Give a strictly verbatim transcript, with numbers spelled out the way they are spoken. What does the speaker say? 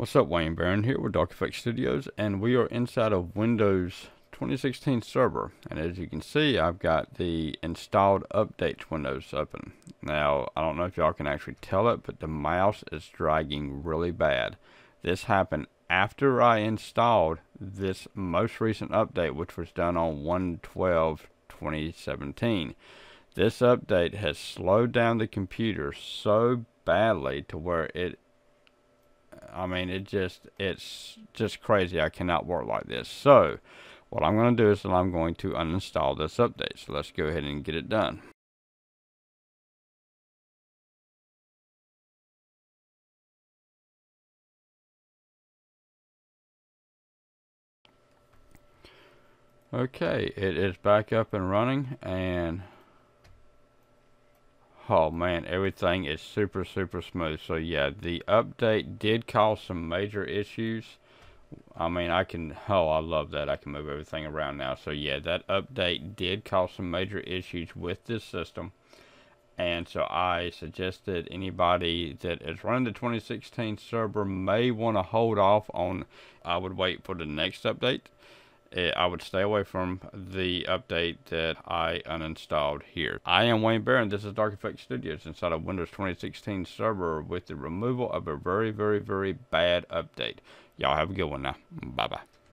What's up, Wayne Barron here with Dark Effects Studios, and we are inside of Windows twenty sixteen server. And as you can see, I've got the installed updates windows open. Now, I don't know if y'all can actually tell it, but the mouse is dragging really bad. This happened after I installed this most recent update, which was done on one twelve twenty seventeen. This update has slowed down the computer so badly to where it I mean, it just, it's just crazy. I cannot work like this. So, what I'm going to do is that I'm going to uninstall this update. So, let's go ahead and get it done. Okay, it is back up and running, and oh man, everything is super super smooth. So yeah, the update did cause some major issues. I mean, I can, oh I love that I can move everything around now. So yeah, that update did cause some major issues with this system, and so I suggest that anybody that is running the twenty sixteen server may want to hold off on. I would wait for the next update. I would stay away from the update that I uninstalled here. I am Wayne Barron. This is Dark Effects Studios inside of Windows twenty sixteen server with the removal of a very, very, very bad update. Y'all have a good one now. Bye-bye.